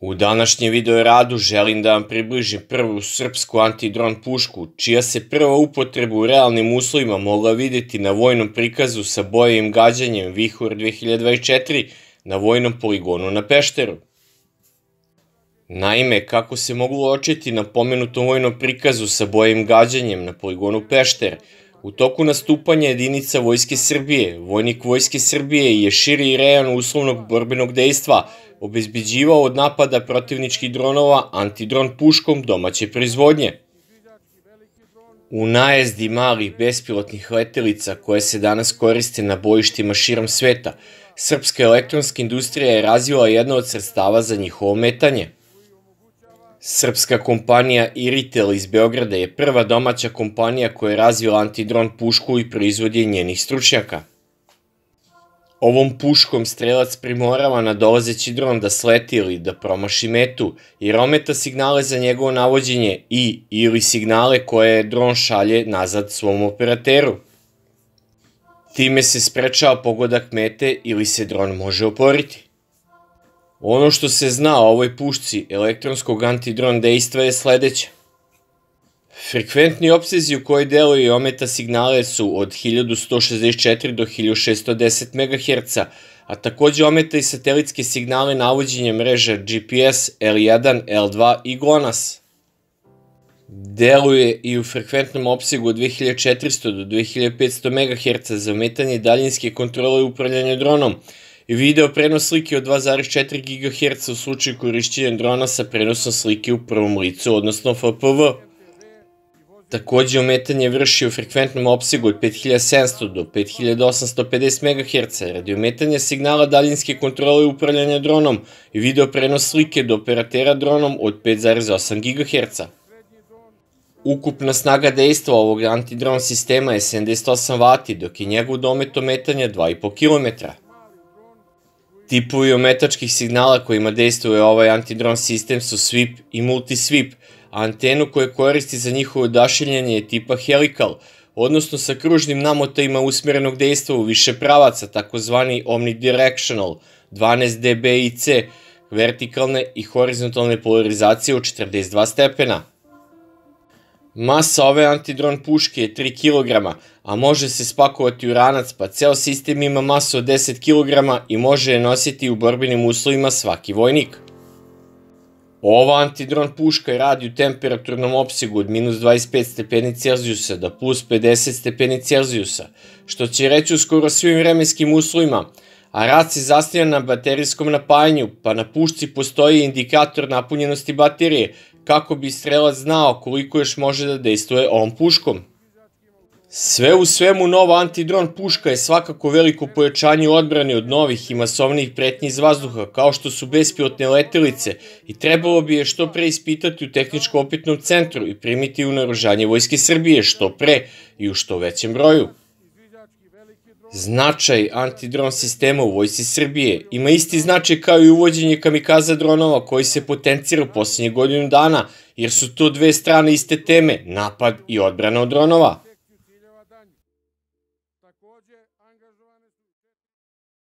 U današnjem video radu želim da vam približim prvu srpsku antidron pušku, čija se prva upotreba u realnim uslovima mogla vidjeti na vojnom prikazu sa bojevim gađanjem Vihor 2024 na vojnom poligonu na Pešteru. Naime, kako se moglo uočiti na pomenutom vojnom prikazu sa bojevim gađanjem na poligonu Pešter, u toku nastupanja jedinica Vojske Srbije, vojnik Vojske Srbije je širi rejon uslovnog borbenog dejstva obezbeđivao od napada protivničkih dronova antidron puškom domaće proizvodnje. U najezdi malih bespilotnih letelica koje se danas koriste na bojištima širom sveta, srpska elektronska industrija je razvila jedno od sredstava za njihovo metanje. Srpska kompanija Iritel iz Beograda je prva domaća kompanija koja je razvila antidron pušku i proizvod je njenih stručnjaka. Ovom puškom strelac primorava nadolazeći dron da sleti ili da promaši metu, jer ometa signale za njegovo navođenje ili signale koje dron šalje nazad svom operateru. Time se sprečava pogodak mete ili se dron može oporiti. Ono što se zna o ovoj pušci elektronskog antidron dejstva je sledeće. Frekventni opsezi u kojoj deluje i ometa signale su od 1164 do 1610 MHz, a takođe ometa i satelitske signale navođenja mreža GPS L1/L2 i GLONASS. Deluje i u frekventnom opsegu od 2400 do 2500 MHz za ometanje daljinske kontrole i upravljanje dronom, i video prenos slike od 2,4 GHz u slučaju korišćenja drona sa prenosom slike u prvom licu, odnosno FPV. Takođe ometanje vrši u frekventnom opsegu od 5700 do 5850 MHz radi ometanja signala daljinske kontrole i upravljanja dronom i video prenos slike do operatera dronom od 5,8 GHz. Ukupna snaga dejstva ovog antidron sistema je 78 W, dok je njegov domet ometanja 2,5 km. Tipovi ometačkih signala kojima dejstvuje ovaj antidron sistem su sweep i multisweep, a antenu koju koristi za njihovo odašiljanje je tipa helikal, odnosno sa kružnim namotajima usmjerenog dejstva u više pravaca, takozvani omnidirectional, 12 dBi C, vertikalne i horizontalne polarizacije u 42 stepena. Masa ove antidron puške je 3 kg, a može se spakovati u ranac, pa ceo sistem ima masu od 10 kg i može je nositi u borbenim uslovima svaki vojnik. Ova antidron puška radi u temperaturnom opsegu od -25 stepeni Celzijusa do +50 stepeni Celzijusa, što će reći u skoro svim vremenskim uslovima, a rad se zasniva na baterijskom napajanju, pa na pušci postoji indikator napunjenosti baterije, kako bi strelac znao koliko još može da dejstvuje ovom puškom. Sve u svemu, nova antidron puška je svakako veliko pojačanje odbrane od novih i masovnih pretnji iz vazduha, kao što su bespilotne letelice, i trebalo bi je što pre ispitati u tehničko-opitnom centru i primiti u naoružanje Vojske Srbije što pre i u što većem broju. Značaj antidron sistema u Vojsci Srbije ima isti značaj kao i uvođenje kamikaza dronova koji se potencira u posljednjih godinu dana, jer su to dve strane iste teme, napad i odbrana od dronova.